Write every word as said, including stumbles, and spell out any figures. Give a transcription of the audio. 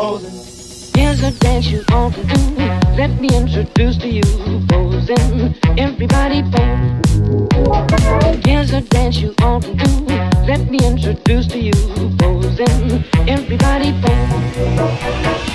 posing. Here's a dance you all can do. Let me introduce to you posing. Everybody posing. Here's a dance you all can do. Let me introduce to you posing. Everybody posing.